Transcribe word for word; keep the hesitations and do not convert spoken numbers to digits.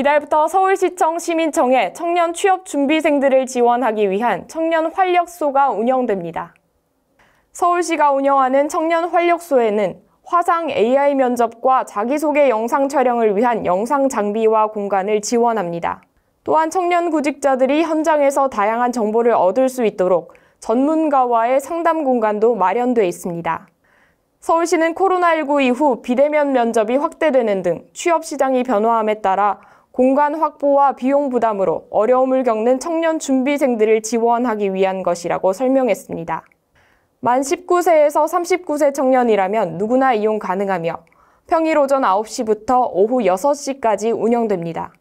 이달부터 서울시청 시민청에 청년 취업 준비생들을 지원하기 위한 청년 활력소가 운영됩니다. 서울시가 운영하는 청년 활력소에는 화상 에이아이 면접과 자기소개 영상 촬영을 위한 영상 장비와 공간을 지원합니다. 또한 청년 구직자들이 현장에서 다양한 정보를 얻을 수 있도록 전문가와의 상담 공간도 마련돼 있습니다. 서울시는 코로나 일구 이후 비대면 면접이 확대되는 등 취업 시장이 변화함에 따라 공간 확보와 비용 부담으로 어려움을 겪는 청년 준비생들을 지원하기 위한 것이라고 설명했습니다. 만 십구 세에서 삼십구 세 청년이라면 누구나 이용 가능하며 평일 오전 아홉 시부터 오후 여섯 시까지 운영됩니다.